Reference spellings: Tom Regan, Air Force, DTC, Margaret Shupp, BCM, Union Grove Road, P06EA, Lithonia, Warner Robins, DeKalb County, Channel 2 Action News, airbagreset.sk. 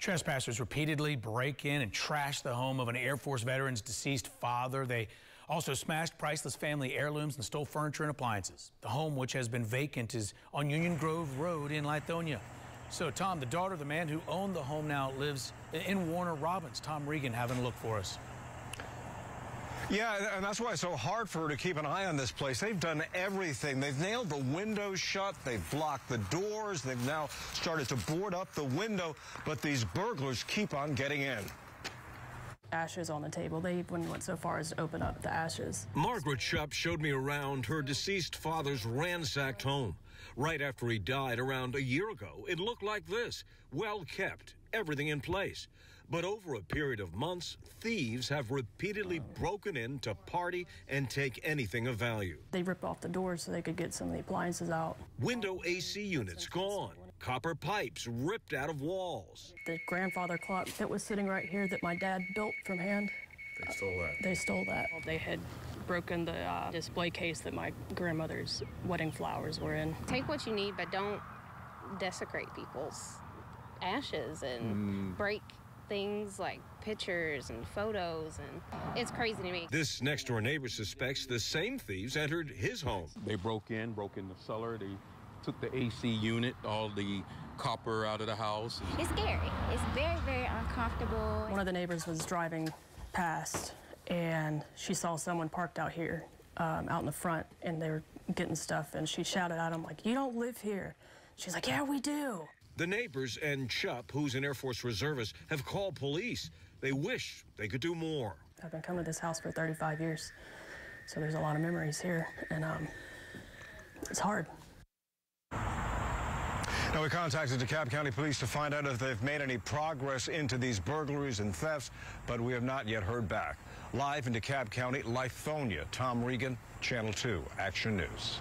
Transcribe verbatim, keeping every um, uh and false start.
Trespassers repeatedly break in and trash the home of an Air Force veteran's deceased father. They also smashed priceless family heirlooms and stole furniture and appliances. The home, which has been vacant, is on Union Grove Road in Lithonia. So, Tom, the daughter of the man who owned the home now lives in Warner Robins. Tom Regan having a look for us. Yeah, and that's why it's so hard for her to keep an eye on this place. They've done everything. They've nailed the windows shut. They've blocked the doors. They've now started to board up the window. But these burglars keep on getting in. Ashes on the table. They even went so far as to open up the ashes. Margaret Shupp showed me around her deceased father's ransacked home. Right after he died around a year ago, it looked like this. Well kept, everything in place. But over a period of months, thieves have repeatedly broken in to party and take anything of value. They ripped off the doors so they could get some of the appliances out. Window A C units gone. Copper pipes ripped out of walls. The grandfather clock that was sitting right here that my dad built from hand. They stole that. They stole that. Well, they had broken the uh, display case that my grandmother's wedding flowers were in. Take what you need, but don't desecrate people's ashes and mm. break things like pictures and photos, and it's crazy to me. This next-door neighbor suspects the same thieves entered his home. They broke in, broke in the cellar. They took the A C unit, all the copper out of the house. It's scary. It's very, very uncomfortable. One of the neighbors was driving past, and she saw someone parked out here, um, out in the front, and they were getting stuff, and she shouted at him, like, "You don't live here." She's like, "Yeah, we do." The neighbors and Shupp, who's an Air Force reservist, have called police. They wish they could do more. I've been coming to this house for thirty-five years, so there's a lot of memories here, and um, it's hard. Now, we contacted DeKalb County Police to find out if they've made any progress into these burglaries and thefts, but we have not yet heard back. Live in DeKalb County, Lithonia, Tom Regan, Channel two Action News.